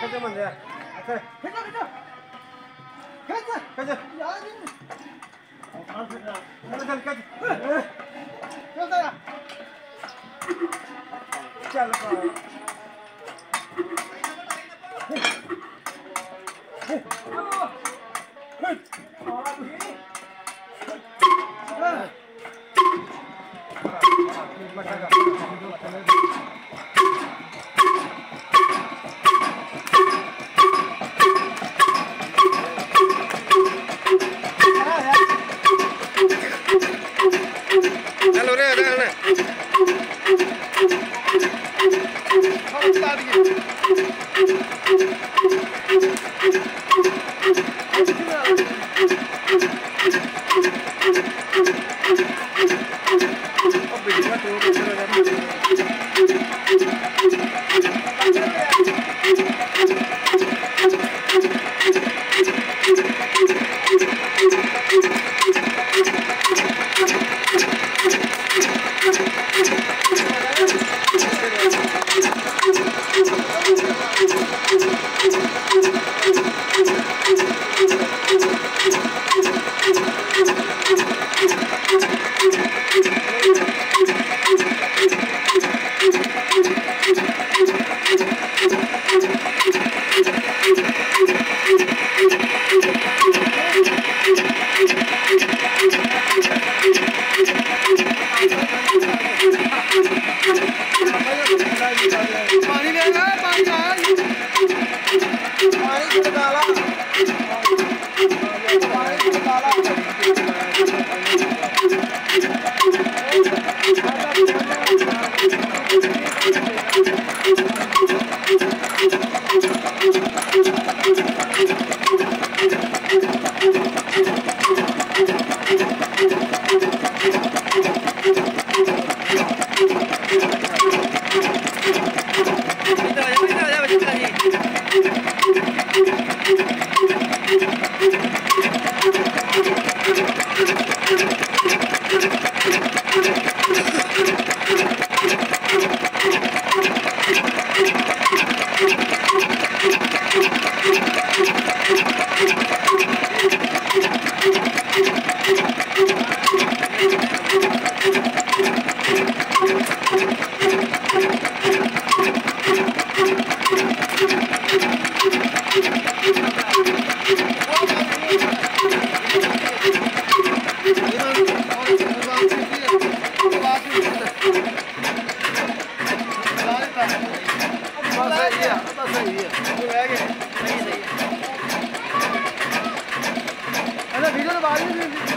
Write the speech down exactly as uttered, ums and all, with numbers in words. कैसे बंदे हैं? अच्छा, कैसा कैसा? कैसा कैसा? यार जी, चल चल कैसा? चल तेरा, चल पाओ। I